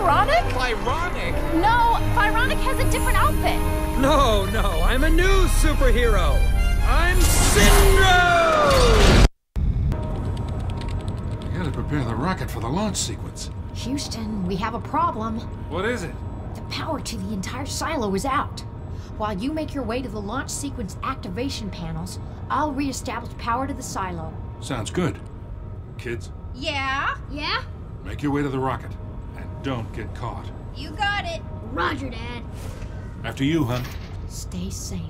Phyronic? Phyronic? No, Phyronic has a different outfit. No, I'm a new superhero. I'm Syndro! We gotta prepare the rocket for the launch sequence. Houston, we have a problem. What is it? The power to the entire silo is out. While you make your way to the launch sequence activation panels, I'll reestablish power to the silo. Sounds good. Kids? Yeah? Yeah? Make your way to the rocket, and don't get caught. You got it. Roger, Dad. After you, hun. Stay safe.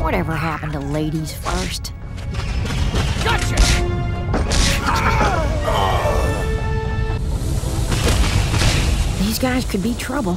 Whatever happened to ladies first? Gotcha! These guys could be trouble.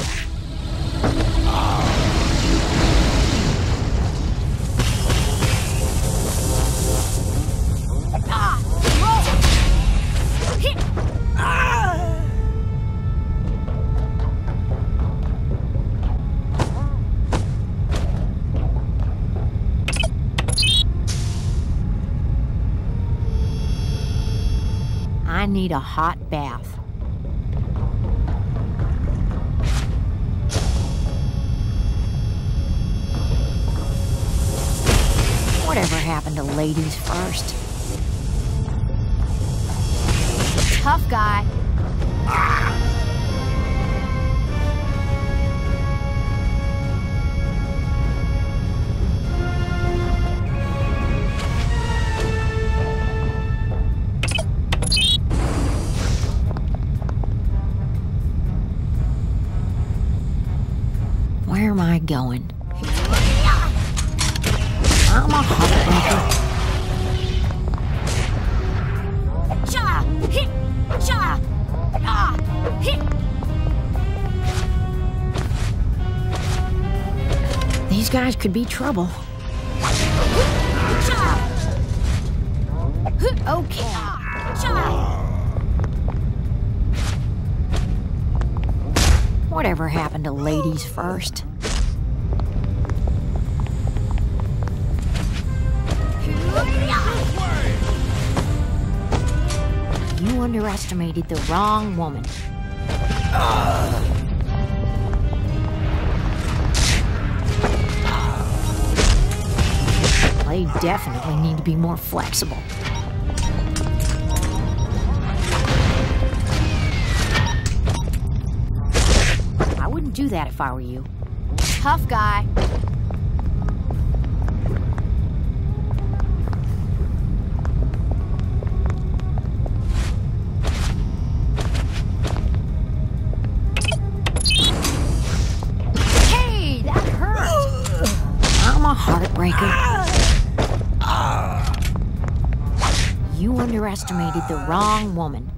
I need a hot bath. Whatever happened to ladies first? Tough guy. Where am I going? I'm a hot baker. These guys could be trouble. Okay. Whatever happened to ladies first? You underestimated the wrong woman. They definitely need to be more flexible. Do that if I were you. Tough guy. Hey, that hurt. I'm a heartbreaker. You underestimated the wrong woman.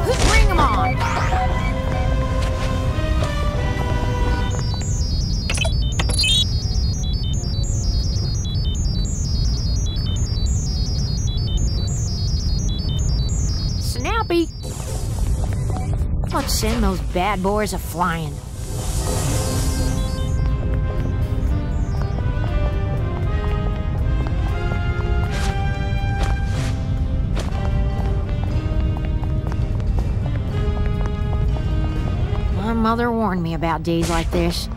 Let's send those bad boys a-flying. My mother warned me about days like this.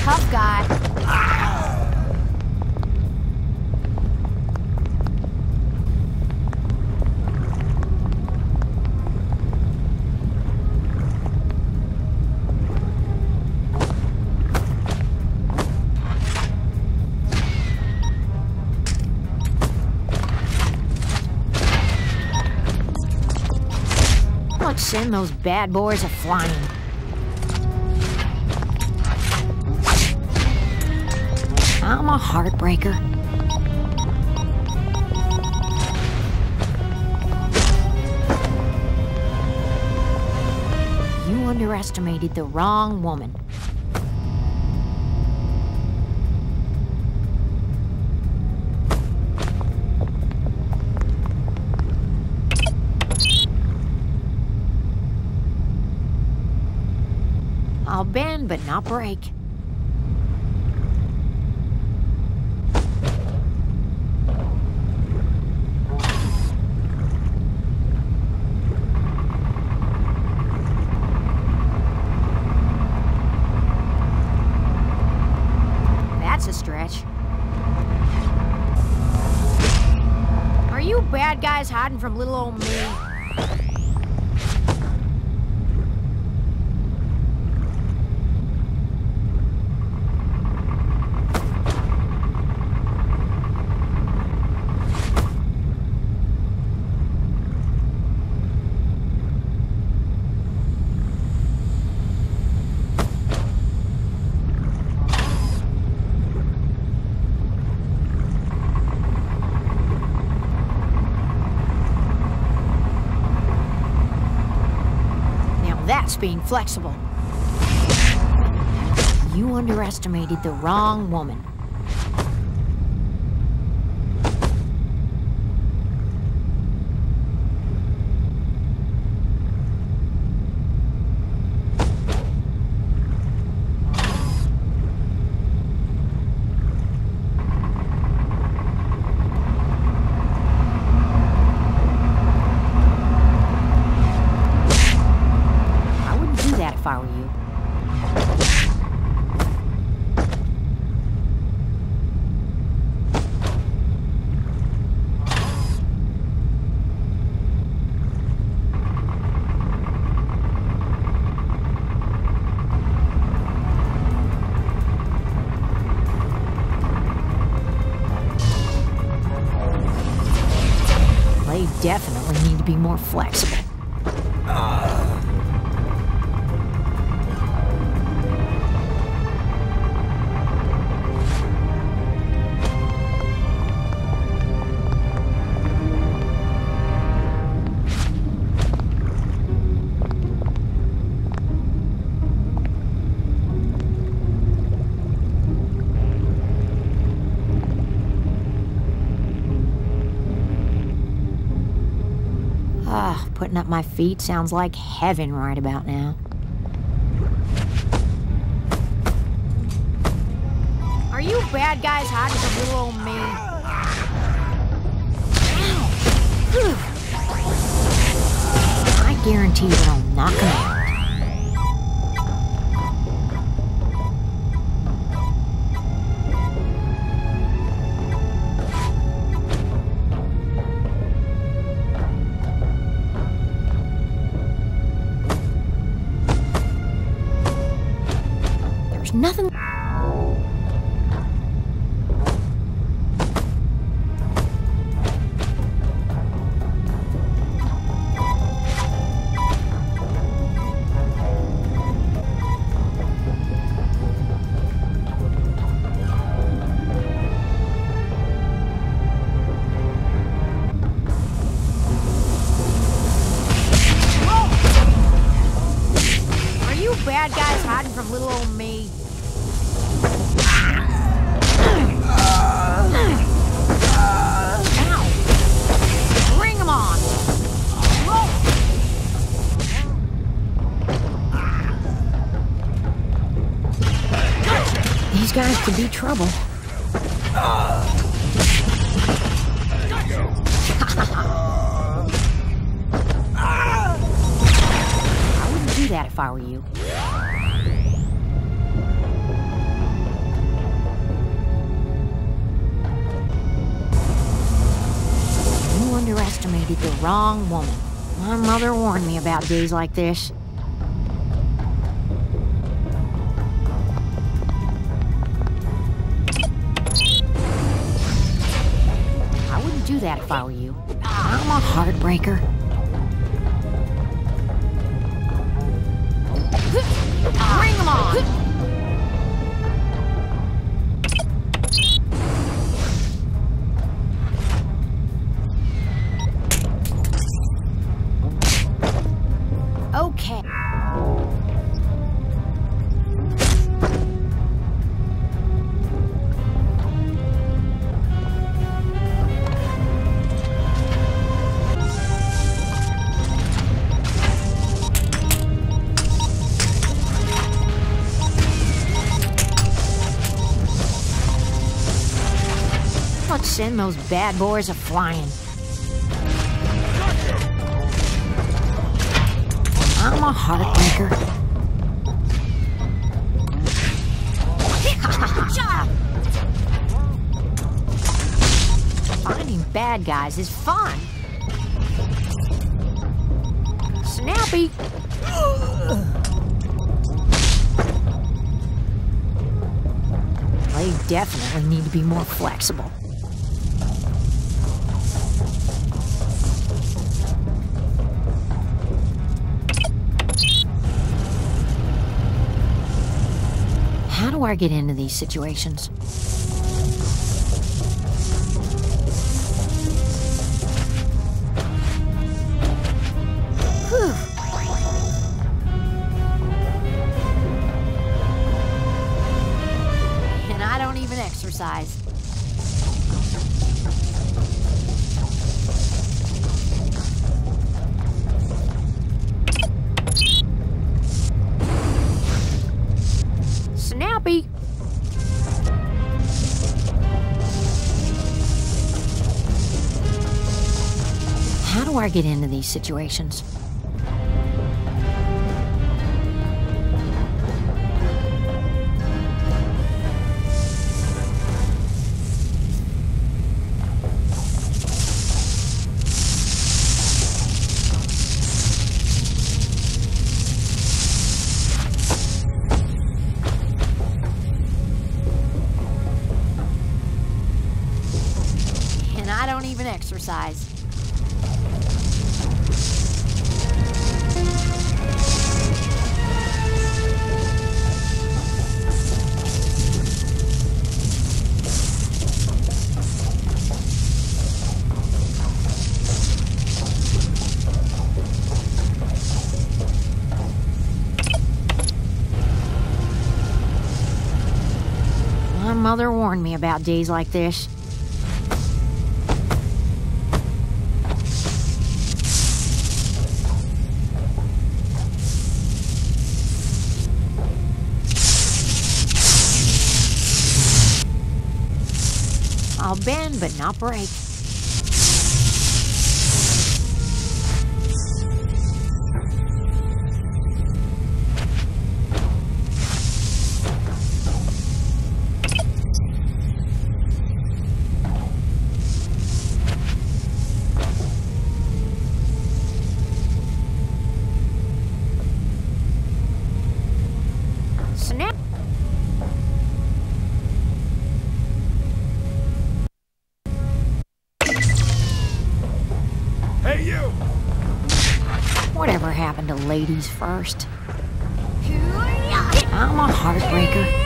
Tough guy. Let's send those bad boys a-flying. I'm a heartbreaker. You underestimated the wrong woman. I'll bend, but not break. That's a stretch. Are you bad guys hiding from little old me? Being flexible. You underestimated the wrong woman. Definitely need to be more flexible. Putting up my feet sounds like heaven right about now. Are you bad guys hiding from little old me? I guarantee that I'll knock him out. Nothing. Whoa! Are you bad guys hiding from little old me? These guys could be trouble. I wouldn't do that if I were you. You underestimated the wrong woman. My mother warned me about days like this. Do that if I were you. I'm a heartbreaker. Bring them on! send those bad boys a-flying. I'm a heartbreaker. Finding bad guys is fun. Snappy. They definitely need to be more flexible. How do I get into these situations? Snappy. How do I get into these situations? Exercise. My mother warned me about days like this. I'll bend, but not break. Whatever happened to ladies first? I'm a heartbreaker.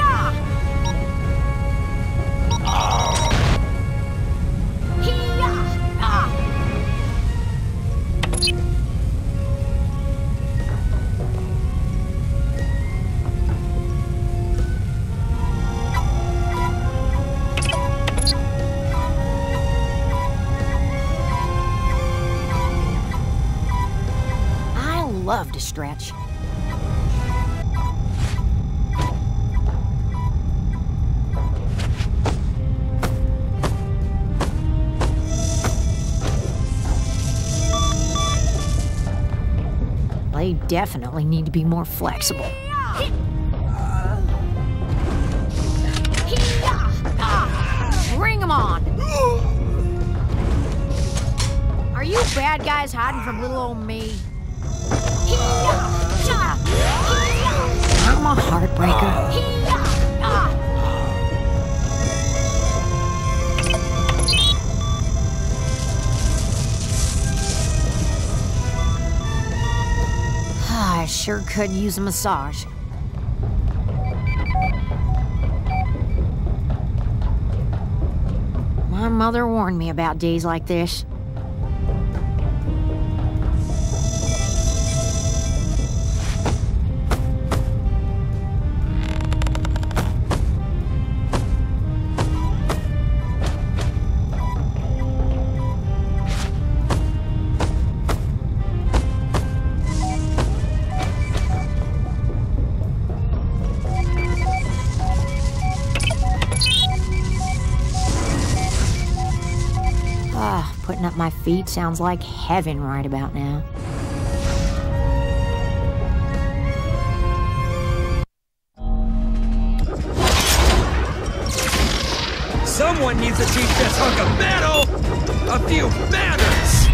Love to stretch. They definitely need to be more flexible. Bring them on! Are you bad guys hiding from little old me? I'm a heartbreaker. I sure could use a massage. My mother warned me about days like this. at my feet sounds like heaven right about now. Someone needs to teach this hunk of metal a few manners!